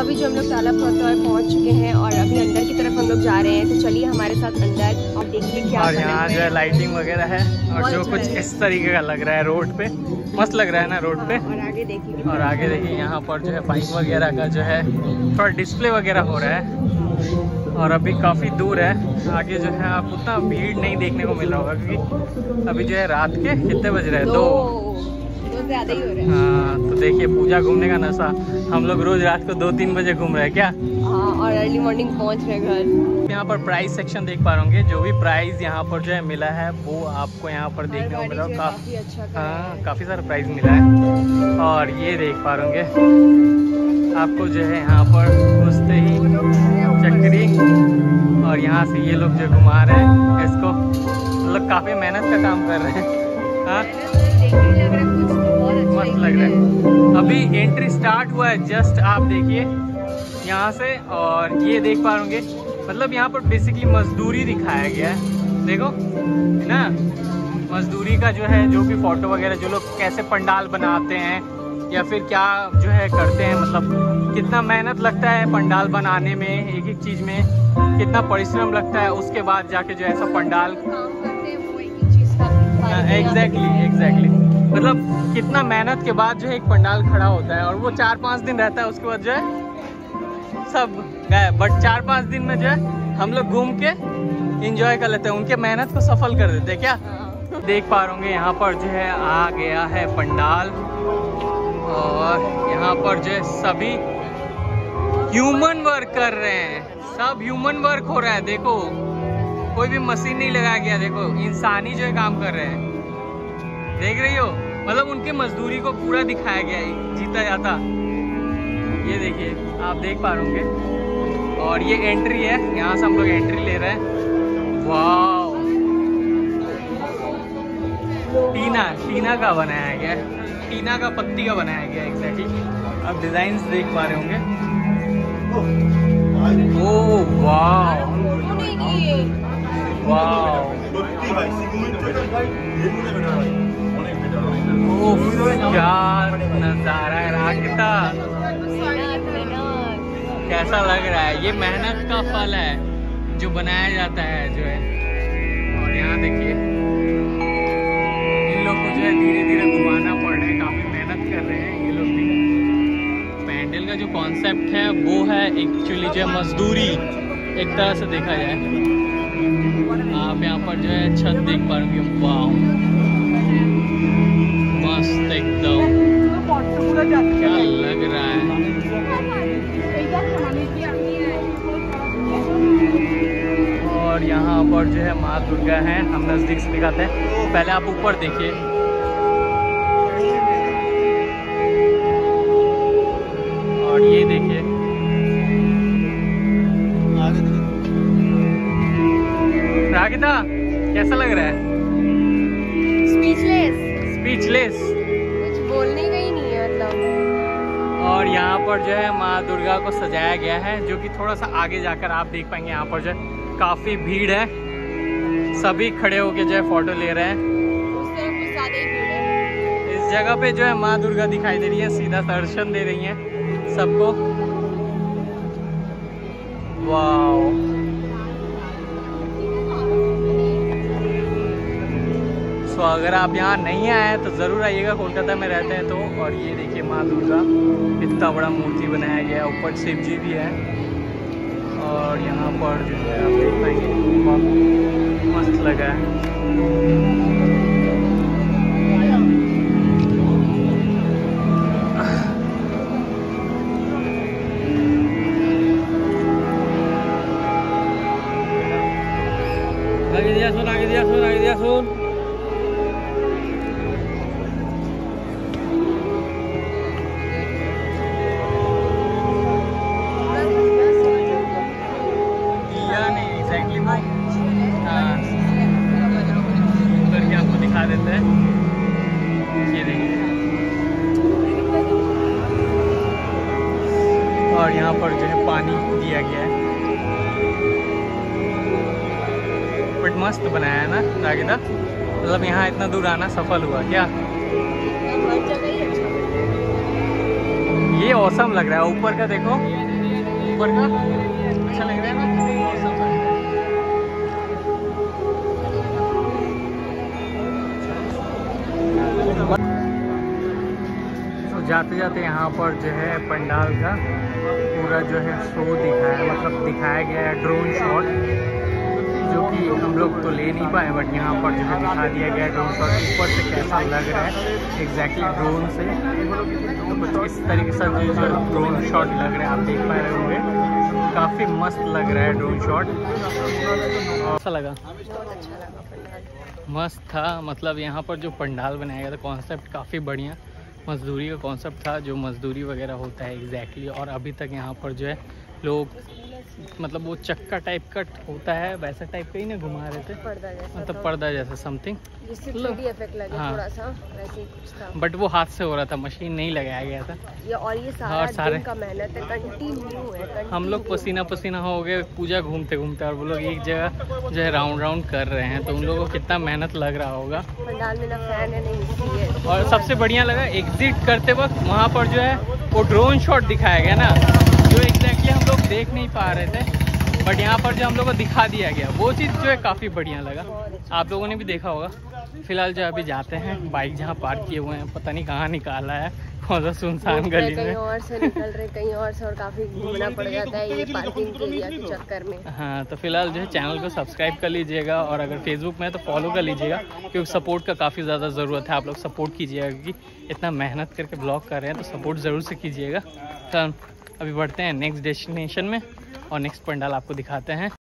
अभी जो हम लोग ताला पहुंच चुके हैं और अभी अंदर की तरफ हम लोग जा रहे हैं, तो चलिए हमारे साथ अंदर और देखिए क्या और यहाँ जो है लाइटिंग वगैरह है और जो कुछ इस तरीके का लग रहा है रोड पे, मस्त लग रहा है ना रोड पे। और आगे देखिए, यहाँ पर जो है बाइक वगैरह का जो है थोड़ा डिस्प्ले वगैरह हो रहा है और अभी काफ़ी दूर है आगे जो है आप उतना भीड़ नहीं देखने को मिल रहा होगा क्योंकि अभी जो है रात के कितने बज रहे हैं, 2 ज़्यादा ही हो रहे हैं। हाँ तो देखिए पूजा घूमने का नशा, हम लोग रोज रात को 2-3 बजे घूम रहे हैं क्या। हाँ और अर्ली मॉर्निंग पहुँच रहे घर। यहाँ पर प्राइस सेक्शन देख पा रहे होंगे, जो भी प्राइस यहाँ पर जो है मिला है वो आपको यहाँ पर देखने को मिला, काफ़ी अच्छा। हाँ काफ़ी सारा प्राइस मिला है और ये देख पा रहे होंगे आपको जो है यहाँ पर घुसते ही चक्री और यहाँ से ये लोग जो घुमा रहे हैं इसको, मतलब काफ़ी मेहनत का काम कर रहे हैं। हाँ मस्त लग रहा है। अभी एंट्री स्टार्ट हुआ है जस्ट, आप देखिए यहाँ से और ये देख पा रहे होंगे, मतलब यहाँ पर बेसिकली मजदूरी दिखाया गया है, देखो है ना मजदूरी का जो है, जो भी फोटो वगैरह जो लोग कैसे पंडाल बनाते हैं या फिर क्या जो है करते हैं, मतलब कितना मेहनत लगता है पंडाल बनाने में, एक एक चीज़ में कितना परिश्रम लगता है, उसके बाद जाके जो है ऐसा पंडाल एग्जैक्टली मतलब कितना मेहनत के बाद जो है एक पंडाल खड़ा होता है और वो 4-5 दिन रहता है, उसके बाद जो है सब गए। बट 4-5 दिन में जो है हम लोग घूम के इंजॉय कर लेते हैं, उनके मेहनत को सफल कर देते हैं क्या। देख पा रहे होंगे यहाँ पर जो है आ गया है पंडाल और यहाँ पर जो है सभी ह्यूमन वर्क कर रहे हैं, सब ह्यूमन वर्क हो रहा है, देखो कोई भी मशीन नहीं लगाया गया, देखो इंसानी जो है काम कर रहे हैं, देख रही हो, मतलब उनके मजदूरी को पूरा दिखाया गया है जीता जाता। ये देखिए आप देख पा रहे होंगे और ये एंट्री है, यहाँ से हम लोग एंट्री ले रहे हैं। वाह टीना का बनाया गया है, टीना का पत्ती का बनाया गया एग्जैक्टली, आप डिजाइंस देख पा रहे होंगे। ओह वाह क्या नजारा है रात का, कैसा लग रहा है, ये मेहनत का फल है जो बनाया जाता है जो है। और यहाँ देखिए इन लोग को जो है धीरे धीरे घुमाना पड़ रहा है, काफी मेहनत कर रहे हैं ये लोग भी। पैंडल का जो कॉन्सेप्ट है वो है एक्चुअली जो है मजदूरी, एक तरह से देखा जाए। आप यहाँ पर जो है छत देख पा रहे होंगे, वाह मस्त एकदम, क्या लग रहा है। और यहाँ पर जो है माँ दुर्गा है, हम नजदीक से दिखाते हैं, पहले आप ऊपर देखिए। ये देखिए रागिता कैसा लग रहा है, स्पीचलेस कुछ बोलने का ही नहीं है मतलब। और यहाँ पर जो है माँ दुर्गा को सजाया गया है, जो कि थोड़ा सा आगे जाकर आप देख पाएंगे। यहाँ पर जो है काफी भीड़ है, सभी खड़े होके जो है फोटो ले रहे हैं। इस जगह पे जो है माँ दुर्गा दिखाई दे रही है, सीधा दर्शन दे रही है सबको। वाओ सो अगर आप यहाँ नहीं आए हैं तो ज़रूर आइएगा, कोलकाता में रहते हैं तो। और ये देखिए माँ दुर्गा, इतना बड़ा मूर्ति बनाया गया है, ऊपर शिव जी भी है और यहाँ पर जो है आप देख पाएंगे, मस्त लगा है। और यहाँ पर जो है पानी दिया गया है, बट मस्त बनाया है ना रागिता, मतलब यहाँ इतना दूर आना सफल हुआ क्या। ये औसम लग रहा है। ऊपर का देखो, ऊपर का अच्छा लग रहा है ना। तो जाते जाते यहाँ पर जो है पंडाल का पूरा जो है शो दिखाया, मतलब दिखाया गया है ड्रोन शॉट, जो कि हम लोग तो ले नहीं पाए, बट यहाँ पर जो है दिखा दिया गया ड्रोन शॉट ऊपर से कैसा लग रहा है एग्जैक्टली ड्रोन से। तो कुछ इस तरीके से जो ड्रोन शॉट लग रहा है, आप देख पा रहे होंगे, काफ़ी मस्त लग रहा है ड्रोन शॉट। अच्छा लगा, मस्त था। मतलब यहाँ पर जो पंडाल बनाया गया था, कॉन्सेप्ट काफ़ी बढ़िया मजदूरी का कॉन्सेप्ट था, जो मजदूरी वगैरह होता है एग्जैक्टली। और अभी तक यहाँ पर जो है लोग, मतलब वो चक्का टाइप का होता है, वैसा टाइप का ही ना घुमा रहे थे, पर्दा जैसा, मतलब पर्दा जैसा समथिंग, हाँ थोड़ा सा वैसे कुछ था, बट वो हाथ से हो रहा था, मशीन नहीं लगाया गया था। ये और ये सारा दिन का मेहनत है, कंटिन्यू है। हम लोग पसीना पसीना हो गए पूजा घूमते घूमते, और वो लोग एक जगह जो है राउंड राउंड कर रहे हैं, तो उन लोगों को कितना मेहनत लग रहा होगा। पंडाल में ना फैन है नहीं। और सबसे बढ़िया लगा एग्जिट करते वक्त, वहाँ पर जो है वो ड्रोन शॉट दिखाया गया ना, जो एग्जैक्टली हम लोग देख नहीं पा रहे थे, बट यहाँ पर जो हम लोग को दिखा दिया गया, वो चीज़ जो है काफ़ी बढ़िया लगा। आप लोगों ने भी देखा होगा। फिलहाल जो अभी जाते हैं, बाइक जहाँ पार्क किए हुए हैं, पता नहीं कहाँ निकाला है, कौन सा सुनसान गली में, कहीं और से निकल रहे, कहीं और से, और काफ़ी घूमना पड़ जाता है ये पार्किंग एरिया के चक्कर में। हाँ, तो फिलहाल जो है चैनल को सब्सक्राइब कर लीजिएगा, और अगर फेसबुक में तो फॉलो कर लीजिएगा, क्योंकि सपोर्ट का काफ़ी ज़्यादा ज़रूरत है। आप लोग सपोर्ट कीजिएगा, क्योंकि इतना मेहनत करके ब्लॉग कर रहे हैं, तो सपोर्ट ज़रूर से कीजिएगा। अभी बढ़ते हैं नेक्स्ट डेस्टिनेशन में, और नेक्स्ट पंडाल आपको दिखाते हैं।